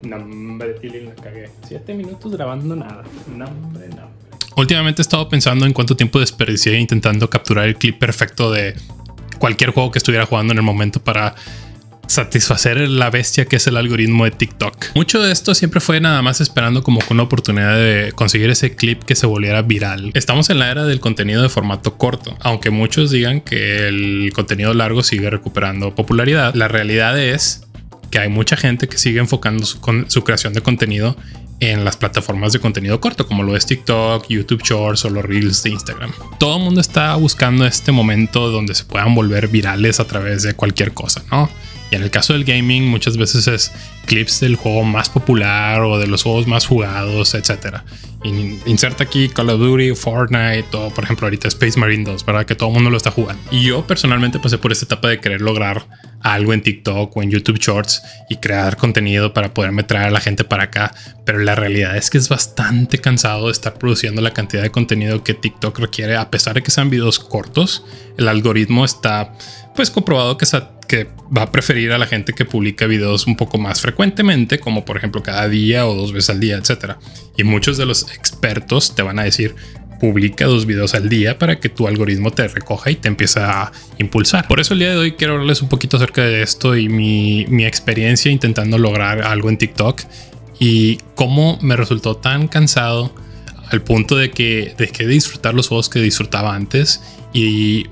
No, hombre, Tilly, la cagué. 7 minutos grabando nada. No, hombre, no. Últimamente he estado pensando en cuánto tiempo desperdicié intentando capturar el clip perfecto de cualquier juego que estuviera jugando en el momento para satisfacer la bestia que es el algoritmo de TikTok. Mucho de esto siempre fue nada más esperando como una oportunidad de conseguir ese clip que se volviera viral. Estamos en la era del contenido de formato corto. Aunque muchos digan que el contenido largo sigue recuperando popularidad, la realidad es que hay mucha gente que sigue enfocando su creación de contenido en las plataformas de contenido corto, como lo es TikTok, YouTube Shorts o los Reels de Instagram. Todo el mundo está buscando este momento donde se puedan volver virales a través de cualquier cosa, ¿no? Y en el caso del gaming muchas veces es clips del juego más popular o de los juegos más jugados, etc. Inserta aquí Call of Duty, Fortnite o, por ejemplo, ahorita Space Marine 2, ¿verdad? Que todo el mundo lo está jugando. Y yo personalmente pasé por esta etapa de querer lograr algo en TikTok o en YouTube Shorts y crear contenido para poderme traer a la gente para acá. Pero la realidad es que es bastante cansado estar produciendo la cantidad de contenido que TikTok requiere. A pesar de que sean videos cortos, el algoritmo está pues comprobado que va a preferir a la gente que publica videos un poco más frecuentemente, como por ejemplo cada día o 2 veces al día, etcétera. Y muchos de los expertos te van a decir: publica 2 videos al día para que tu algoritmo te recoja y te empiece a impulsar. Por eso el día de hoy quiero hablarles un poquito acerca de esto y mi experiencia intentando lograr algo en TikTok y cómo me resultó tan cansado al punto de que dejé de disfrutar los juegos que disfrutaba antes y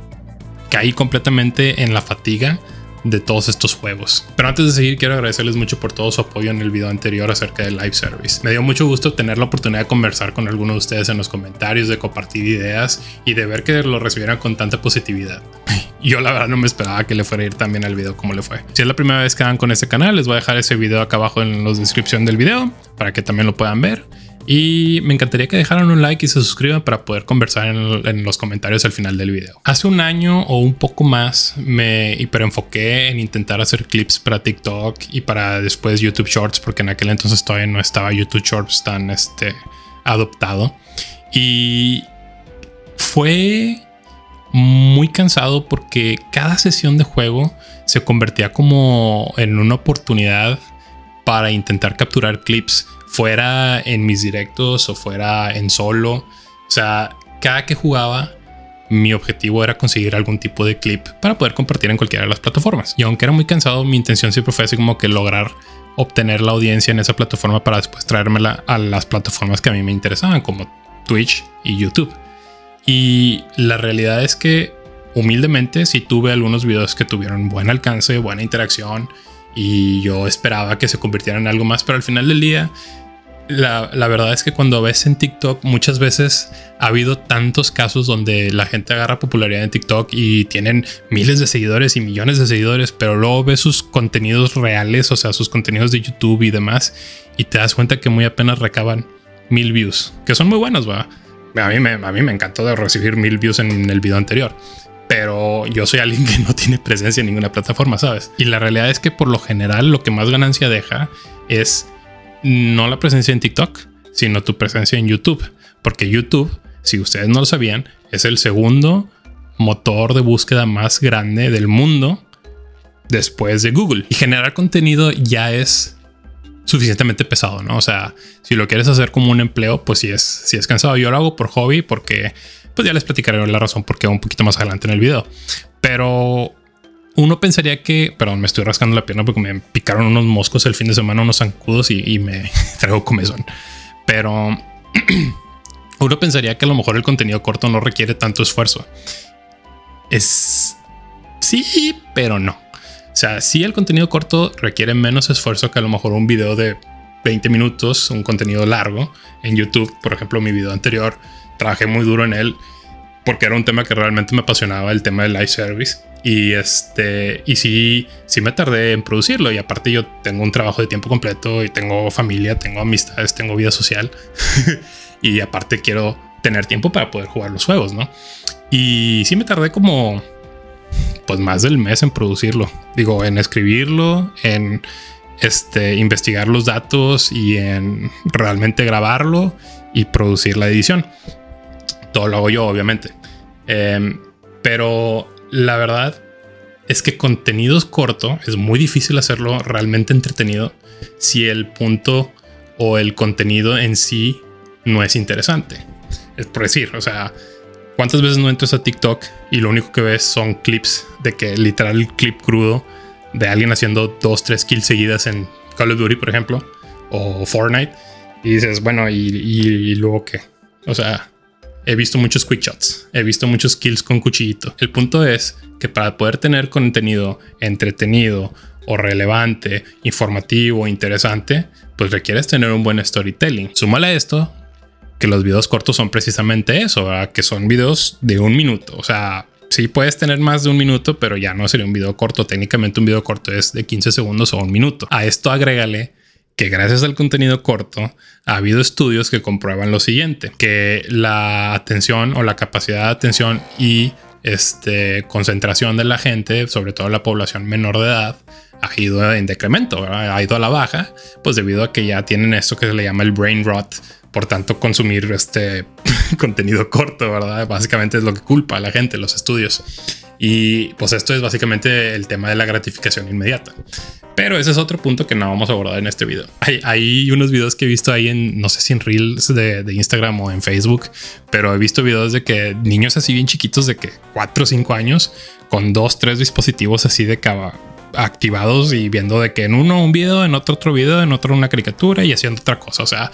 caí completamente en la fatiga de todos estos juegos. Pero antes de seguir, quiero agradecerles mucho por todo su apoyo en el video anterior acerca del live service. Me dio mucho gusto tener la oportunidad de conversar con algunos de ustedes en los comentarios, de compartir ideas y de ver que lo recibieran con tanta positividad. Yo la verdad no me esperaba que le fuera a ir también al video como le fue. Si es la primera vez que van con este canal, les voy a dejar ese video acá abajo en la descripción del video para que también lo puedan ver. Y me encantaría que dejaran un like y se suscriban para poder conversar en los comentarios al final del video. Hace un año o un poco más me hiperenfoqué en intentar hacer clips para TikTok y para después YouTube Shorts, porque en aquel entonces todavía no estaba YouTube Shorts tan adoptado. Y fue muy cansado porque cada sesión de juego se convertía como en una oportunidad para intentar capturar clips, fuera en mis directos o fuera en solo. O sea, cada que jugaba, mi objetivo era conseguir algún tipo de clip para poder compartir en cualquiera de las plataformas. Y aunque era muy cansado, mi intención siempre fue así como que lograr obtener la audiencia en esa plataforma para después traérmela a las plataformas que a mí me interesaban, como Twitch y YouTube. Y la realidad es que, humildemente, sí tuve algunos videos que tuvieron buen alcance, buena interacción, y yo esperaba que se convirtiera en algo más, pero al final del día la verdad es que cuando ves en TikTok muchas veces ha habido tantos casos donde la gente agarra popularidad en TikTok y tienen miles de seguidores y millones de seguidores, pero luego ves sus contenidos reales, o sea, sus contenidos de YouTube y demás, y te das cuenta que muy apenas recaban 1000 views, que son muy buenos, ¿verdad? A mí me encantó de recibir 1000 views en el video anterior. Pero yo soy alguien que no tiene presencia en ninguna plataforma, ¿sabes? Y la realidad es que por lo general lo que más ganancia deja es no la presencia en TikTok, sino tu presencia en YouTube. Porque YouTube, si ustedes no lo sabían, es el segundo motor de búsqueda más grande del mundo después de Google. Y generar contenido ya es suficientemente pesado, ¿no? O sea, si lo quieres hacer como un empleo, pues sí es cansado. Yo lo hago por hobby porque pues ya les platicaré la razón por qué un poquito más adelante en el video. Pero uno pensaría que... Perdón, me estoy rascando la pierna porque me picaron unos moscos el fin de semana, unos zancudos, y me traigo comezón. Pero uno pensaría que a lo mejor el contenido corto no requiere tanto esfuerzo. Es... sí, pero no. O sea, sí, el contenido corto requiere menos esfuerzo que a lo mejor un video de 20 minutos, un contenido largo. En YouTube, por ejemplo, mi video anterior, trabajé muy duro en él porque era un tema que realmente me apasionaba, el tema del live service. Y sí me tardé en producirlo. Y aparte yo tengo un trabajo de tiempo completo y tengo familia, tengo amistades, tengo vida social. Y aparte quiero tener tiempo para poder jugar los juegos, ¿no? Y sí me tardé como pues más del mes en producirlo. Digo, en escribirlo, en investigar los datos y en realmente grabarlo y producir la edición. Todo lo hago yo, obviamente. Pero la verdad es que contenidos cortos es muy difícil hacerlo realmente entretenido si el punto o el contenido en sí no es interesante. Es por decir, o sea, ¿cuántas veces no entras a TikTok y lo único que ves son clips de que literal el clip crudo de alguien haciendo 2-3 kills seguidas en Call of Duty, por ejemplo, o Fortnite? Y dices, bueno, ¿y luego qué? O sea, he visto muchos quick shots, he visto muchos kills con cuchillito. El punto es que para poder tener contenido entretenido o relevante, informativo, interesante, pues requieres tener un buen storytelling. Súmale a esto que los videos cortos son precisamente eso, ¿verdad? Que son videos de 1 minuto. O sea, sí puedes tener más de 1 minuto, pero ya no sería un video corto. Técnicamente un video corto es de 15 segundos o 1 minuto. A esto agrégale que gracias al contenido corto ha habido estudios que comprueban lo siguiente, que la atención o la capacidad de atención y concentración de la gente, sobre todo la población menor de edad, ha ido en decremento, ¿verdad? Ha ido a la baja, pues debido a que ya tienen esto que se le llama el brain rot, por tanto consumir contenido corto, ¿verdad? Básicamente es lo que culpa a la gente, los estudios. Y pues esto es básicamente el tema de la gratificación inmediata. Pero ese es otro punto que no vamos a abordar en este video. Hay unos videos que he visto ahí en, no sé si en Reels de Instagram o en Facebook, pero he visto videos de que niños así bien chiquitos de que 4 o 5 años con 2-3 dispositivos así de activados y viendo de que en uno un video, en otro video, en otro una caricatura y haciendo otra cosa. O sea,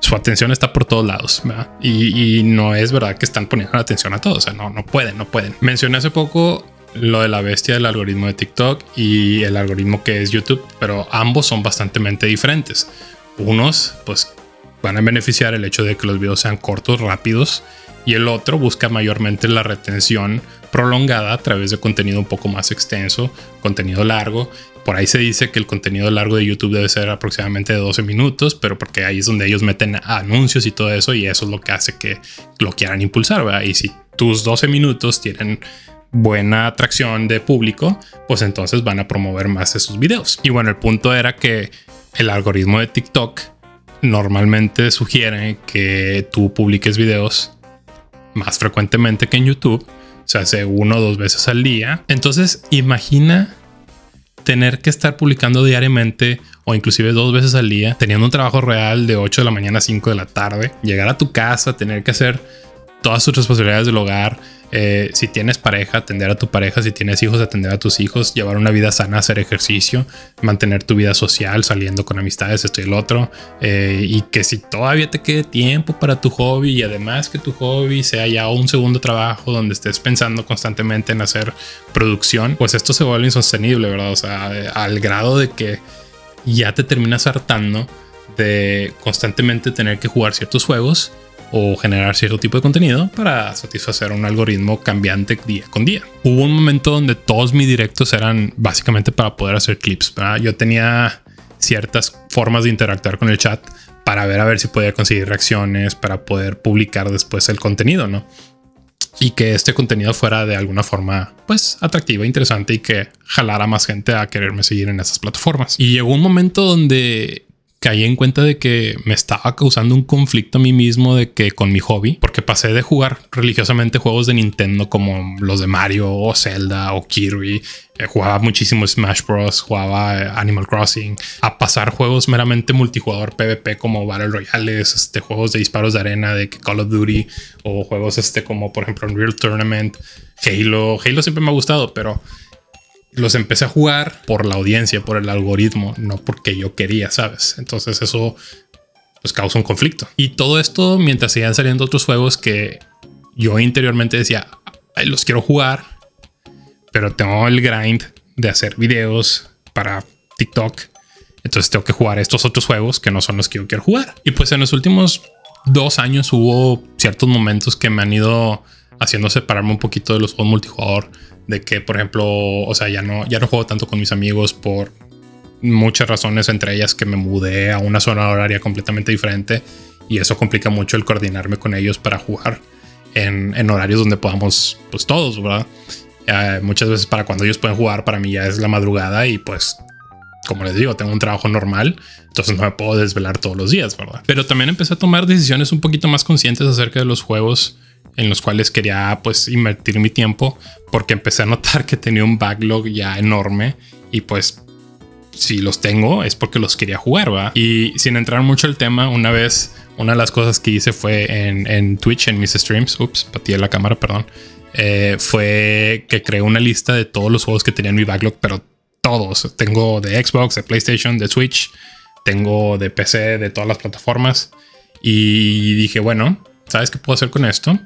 su atención está por todos lados, ¿verdad? Y no es verdad que están poniendo la atención a todos. O sea, no pueden. Mencioné hace poco lo de la bestia del algoritmo de TikTok y el algoritmo que es YouTube, pero ambos son bastantemente diferentes. Unos pues van a beneficiar el hecho de que los videos sean cortos, rápidos, y el otro busca mayormente la retención prolongada a través de contenido un poco más extenso, contenido largo. Por ahí se dice que el contenido largo de YouTube debe ser aproximadamente de 12 minutos, pero porque ahí es donde ellos meten anuncios y todo eso, y eso es lo que hace que lo quieran impulsar, ¿verdad? Y si tus 12 minutos tienen buena atracción de público, pues entonces van a promover más esos videos. Y bueno, el punto era que el algoritmo de TikTok normalmente sugiere que tú publiques videos más frecuentemente que en YouTube, se hace 1 o 2 veces al día. Entonces imagina tener que estar publicando diariamente o inclusive 2 veces al día, teniendo un trabajo real de 8 de la mañana a 5 de la tarde, llegar a tu casa, tener que hacer todas tus responsabilidades del hogar, si tienes pareja, atender a tu pareja, si tienes hijos, atender a tus hijos, llevar una vida sana, hacer ejercicio, mantener tu vida social, saliendo con amistades, esto y el otro, y que si todavía te quede tiempo para tu hobby y además que tu hobby sea ya un segundo trabajo donde estés pensando constantemente en hacer producción, pues esto se vuelve insostenible, ¿verdad? O sea, al grado de que ya te terminas hartando de constantemente tener que jugar ciertos juegos o generar cierto tipo de contenido para satisfacer un algoritmo cambiante día con día. Hubo un momento donde todos mis directos eran básicamente para poder hacer clips, ¿verdad? Yo tenía ciertas formas de interactuar con el chat para ver a ver si podía conseguir reacciones, para poder publicar después el contenido, ¿no? Y que este contenido fuera de alguna forma pues atractiva, interesante y que jalara más gente a quererme seguir en esas plataformas. Y llegó un momento donde caí en cuenta de que me estaba causando un conflicto a mí mismo de que con mi hobby, porque pasé de jugar religiosamente juegos de Nintendo como los de Mario o Zelda o Kirby, jugaba muchísimo Smash Bros, jugaba Animal Crossing, a pasar juegos meramente multijugador PvP como Battle Royales, juegos de disparos de arena de Call of Duty o juegos como por ejemplo Unreal Tournament, Halo. Halo siempre me ha gustado, pero los empecé a jugar por la audiencia, por el algoritmo, no porque yo quería, ¿sabes? Entonces eso pues causa un conflicto. Y todo esto mientras seguían saliendo otros juegos que yo interiormente decía, ay, los quiero jugar, pero tengo el grind de hacer videos para TikTok. Entonces tengo que jugar estos otros juegos que no son los que yo quiero jugar. Y pues en los últimos 2 años hubo ciertos momentos que me han ido haciendo separarme un poquito de los juegos multijugador, de que por ejemplo, o sea, ya no juego tanto con mis amigos por muchas razones, entre ellas que me mudé a una zona horaria completamente diferente y eso complica mucho el coordinarme con ellos para jugar en horarios donde podamos pues todos, ¿verdad? Muchas veces para cuando ellos pueden jugar, para mí ya es la madrugada y pues como les digo, tengo un trabajo normal, entonces no me puedo desvelar todos los días, ¿verdad? Pero también empecé a tomar decisiones un poquito más conscientes acerca de los juegos en los cuales quería pues invertir mi tiempo, porque empecé a notar que tenía un backlog ya enorme y pues si los tengo es porque los quería jugar, ¿va? Y sin entrar mucho el tema, una vez, una de las cosas que hice fue en Twitch, en mis streams, ups, pateé la cámara, perdón, fue que creé una lista de todos los juegos que tenían mi backlog, pero todos. Tengo de Xbox, de PlayStation, de Switch, tengo de PC, de todas las plataformas. Y dije, bueno, ¿sabes qué puedo hacer con esto?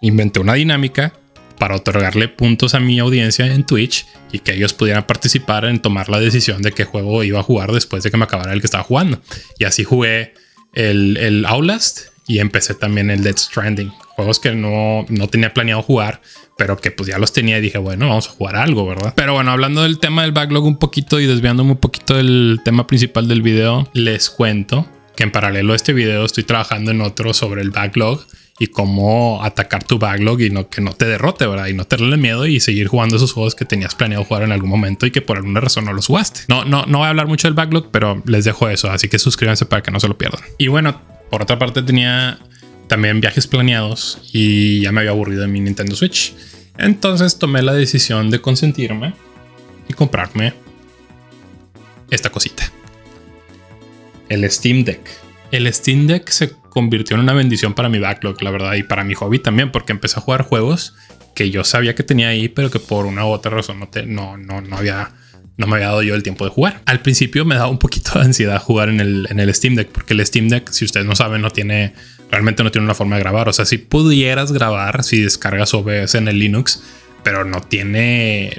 Inventé una dinámica para otorgarle puntos a mi audiencia en Twitch y que ellos pudieran participar en tomar la decisión de qué juego iba a jugar después de que me acabara el que estaba jugando. Y así jugué el Outlast y empecé también el Death Stranding. Juegos que no tenía planeado jugar, pero que pues ya los tenía y dije, bueno, vamos a jugar algo, ¿verdad? Pero bueno, hablando del tema del backlog un poquito y desviándome un poquito del tema principal del video, les cuento que en paralelo a este video estoy trabajando en otro sobre el backlog y cómo atacar tu backlog y no, que no te derrote, ¿verdad? Y no tenerle miedo y seguir jugando esos juegos que tenías planeado jugar en algún momento y que por alguna razón no los jugaste. No voy a hablar mucho del backlog, pero les dejo eso, así que suscríbanse para que no se lo pierdan. Y bueno, por otra parte tenía también viajes planeados y ya me había aburrido de mi Nintendo Switch. Entonces tomé la decisión de consentirme y comprarme esta cosita. El Steam Deck. El Steam Deck se convirtió en una bendición para mi backlog, la verdad, y para mi hobby también, porque empecé a jugar juegos que yo sabía que tenía ahí, pero que por una u otra razón no me había dado yo el tiempo de jugar. Al principio me daba un poquito de ansiedad jugar en el Steam Deck, porque el Steam Deck, si ustedes no saben, realmente no tiene una forma de grabar. O sea, si pudieras grabar, si descargas OBS en el Linux, pero no tiene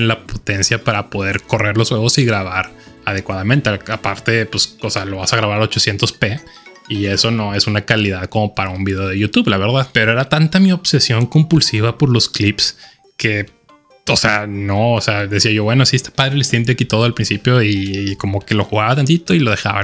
la potencia para poder correr los juegos y grabar adecuadamente. Aparte, pues, o sea, lo vas a grabar a 800p. Y eso no es una calidad como para un video de YouTube, la verdad. Pero era tanta mi obsesión compulsiva por los clips que, o sea, decía yo, bueno, sí está padre el Steam Deck y todo al principio. Y como que lo jugaba tantito y lo dejaba,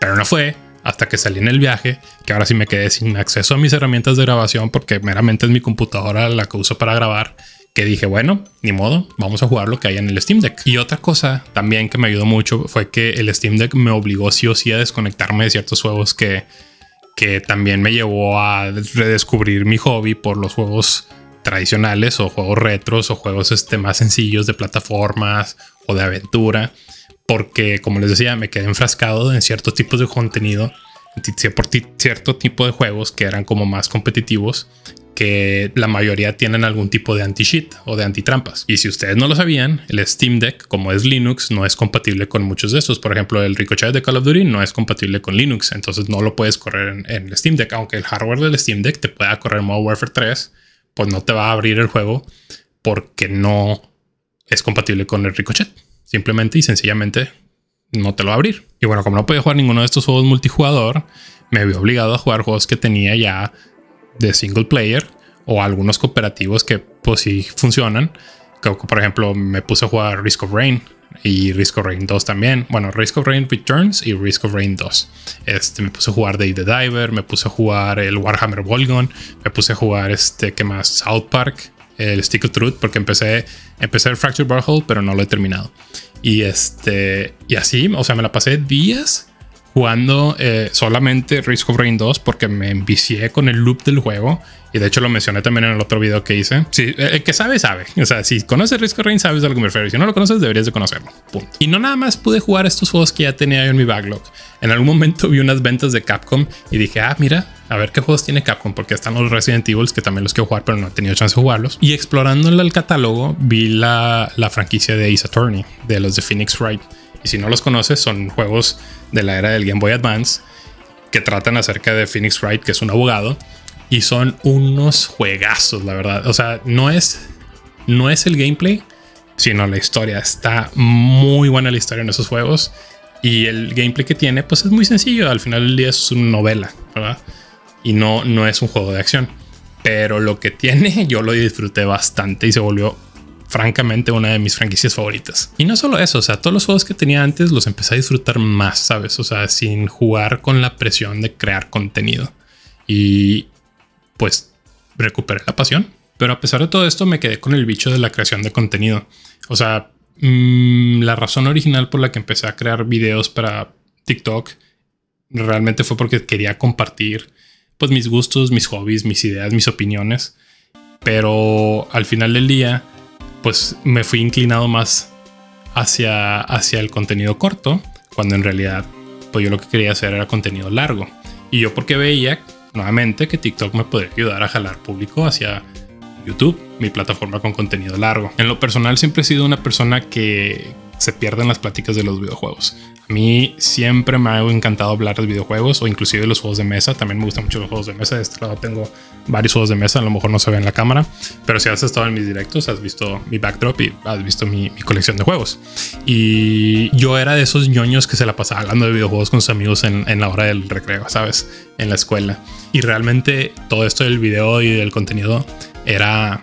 Pero no fue hasta que salí en el viaje, que ahora sí me quedé sin acceso a mis herramientas de grabación, porque meramente es mi computadora la que uso para grabar, que dije, bueno, ni modo, vamos a jugar lo que hay en el Steam Deck. Y otra cosa también que me ayudó mucho fue que el Steam Deck me obligó sí o sí a desconectarme de ciertos juegos que también me llevó a redescubrir mi hobby por los juegos tradicionales o juegos retros o juegos más sencillos de plataformas o de aventura. Porque, como les decía, me quedé enfrascado en ciertos tipos de contenido, por cierto tipo de juegos que eran como más competitivos, que la mayoría tienen algún tipo de anti-cheat o de anti-trampas. Y si ustedes no lo sabían, el Steam Deck, como es Linux, no es compatible con muchos de estos. Por ejemplo, el Ricochet de Call of Duty no es compatible con Linux, entonces no lo puedes correr en el Steam Deck. Aunque el hardware del Steam Deck te pueda correr Modern Warfare 3, pues no te va a abrir el juego porque no es compatible con el Ricochet. Simplemente y sencillamente no te lo va a abrir. Y bueno, como no podía jugar ninguno de estos juegos multijugador, me vi obligado a jugar juegos que tenía ya de single player o algunos cooperativos que pues sí funcionan. Por ejemplo, me puse a jugar Risk of Rain y Risk of Rain 2 también. Bueno, Risk of Rain Returns y Risk of Rain 2. Me puse a jugar Day the Diver, me puse a jugar el Warhammer Volgon, me puse a jugar ¿qué más? South Park, el Stick of Truth, porque empecé el Fractured Butthole, pero no lo he terminado. Y así, o sea, me la pasé días jugando solamente Risk of Rain 2 porque me envicié con el loop del juego. Y de hecho lo mencioné también en el otro video que hice. Sí, el que sabe, sabe. O sea, si conoces Risk of Rain, sabes a lo que me refiero. Si no lo conoces, deberías de conocerlo. Punto. Y no nada más pude jugar estos juegos que ya tenía yo en mi backlog. En algún momento vi unas ventas de Capcom y dije, ah, mira, a ver qué juegos tiene Capcom, porque están los Resident Evil, que también los quiero jugar, pero no he tenido chance de jugarlos. Y explorando el catálogo, vi la franquicia de Ace Attorney, de los de Phoenix Wright. Y si no los conoces, son juegos de la era del Game Boy Advance que tratan acerca de Phoenix Wright, que es un abogado, y son unos juegazos, la verdad. O sea, no es el gameplay, sino la historia. Está muy buena la historia en esos juegos, y el gameplay que tiene pues es muy sencillo. Al final del día es una novela, ¿verdad? Y no es un juego de acción, pero lo que tiene yo lo disfruté bastante y se volvió francamente una de mis franquicias favoritas. Y no solo eso, o sea, todos los juegos que tenía antes los empecé a disfrutar más, ¿sabes? O sea, sin jugar con la presión de crear contenido. Y pues recuperé la pasión. Pero a pesar de todo esto me quedé con el bicho de la creación de contenido. O sea, la razón original por la que empecé a crear videos para TikTok realmente fue porque quería compartir pues mis gustos, mis hobbies, mis ideas, mis opiniones. Pero al final del día pues me fui inclinado más hacia el contenido corto, cuando en realidad pues yo lo que quería hacer era contenido largo. Y yo porque veía nuevamente que TikTok me podría ayudar a jalar público hacia YouTube, mi plataforma con contenido largo. En lo personal siempre he sido una persona que se pierde en las pláticas de los videojuegos. A mí siempre me ha encantado hablar de videojuegos o inclusive los juegos de mesa. También me gustan mucho los juegos de mesa. De este lado tengo varios juegos de mesa. A lo mejor no se ve en la cámara, pero si has estado en mis directos has visto mi backdrop y has visto mi colección de juegos. Y yo era de esos ñoños que se la pasaba hablando de videojuegos con sus amigos en la hora del recreo, ¿sabes? En la escuela. Y realmente todo esto del video y del contenido era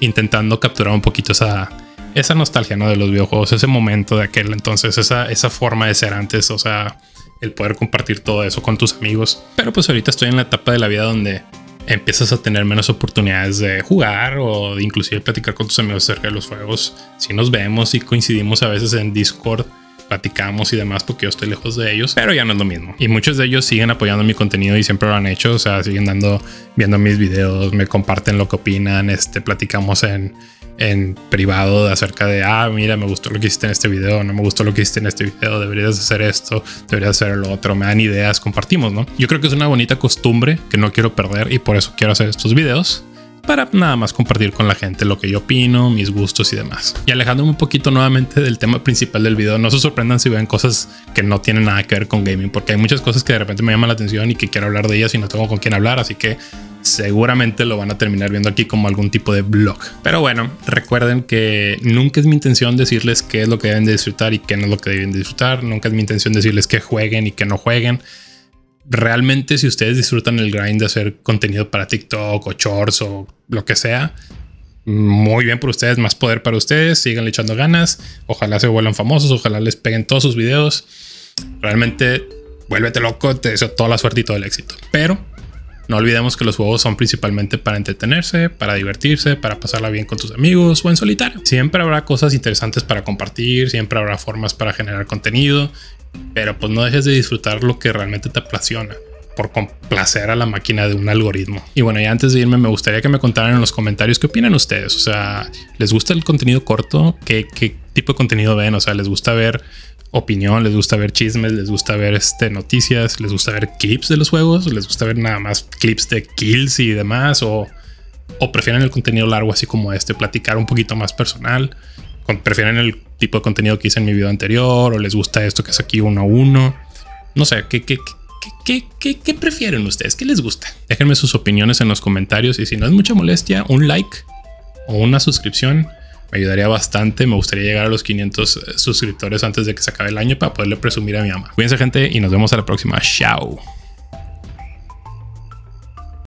intentando capturar un poquito esa nostalgia, ¿no?, de los videojuegos, ese momento de aquel entonces, esa forma de ser antes, o sea, el poder compartir todo eso con tus amigos. Pero pues ahorita estoy en la etapa de la vida donde empiezas a tener menos oportunidades de jugar o de inclusive platicar con tus amigos acerca de los juegos. Si nos vemos y coincidimos a veces en Discord, platicamos y demás porque yo estoy lejos de ellos, pero ya no es lo mismo. Y muchos de ellos siguen apoyando mi contenido y siempre lo han hecho, o sea, siguen viendo mis videos, me comparten lo que opinan, platicamos en privado acerca de, mira, me gustó lo que hiciste en este video, no me gustó lo que hiciste en este video, deberías hacer esto, deberías hacer lo otro, me dan ideas, compartimos, ¿no? Yo creo que es una bonita costumbre que no quiero perder y por eso quiero hacer estos videos, para nada más compartir con la gente lo que yo opino, mis gustos y demás. Y alejándome un poquito nuevamente del tema principal del video, no se sorprendan si ven cosas que no tienen nada que ver con gaming, porque hay muchas cosas que de repente me llaman la atención y que quiero hablar de ellas y no tengo con quién hablar, así que seguramente lo van a terminar viendo aquí como algún tipo de vlog. Pero bueno, recuerden que nunca es mi intención decirles qué es lo que deben de disfrutar y qué no es lo que deben de disfrutar. Nunca es mi intención decirles que jueguen y que no jueguen. Realmente, si ustedes disfrutan el grind de hacer contenido para TikTok o Shorts o lo que sea, muy bien por ustedes, más poder para ustedes, síganle echando ganas, ojalá se vuelvan famosos, ojalá les peguen todos sus videos. Realmente, vuélvete loco, te deseo toda la suerte y todo el éxito. Pero no olvidemos que los juegos son principalmente para entretenerse, para divertirse, para pasarla bien con tus amigos o en solitario. Siempre habrá cosas interesantes para compartir, siempre habrá formas para generar contenido, pero pues no dejes de disfrutar lo que realmente te apasiona por complacer a la máquina de un algoritmo. Y bueno, y antes de irme me gustaría que me contaran en los comentarios qué opinan ustedes. O sea, ¿les gusta el contenido corto? ¿Qué tipo de contenido ven? O sea, ¿les gusta ver opinión? ¿Les gusta ver chismes? ¿Les gusta ver noticias? ¿Les gusta ver clips de los juegos? ¿Les gusta ver nada más clips de kills y demás? ¿O prefieren el contenido largo así como platicar un poquito más personal? ¿Prefieren el tipo de contenido que hice en mi video anterior? ¿O les gusta esto que es aquí uno a uno? No sé, ¿qué prefieren ustedes? ¿Qué les gusta? Déjenme sus opiniones en los comentarios y si no es mucha molestia, un like o una suscripción me ayudaría bastante. Me gustaría llegar a los 500 suscriptores antes de que se acabe el año para poderle presumir a mi mamá. Cuídense, gente, y nos vemos a la próxima. Chao.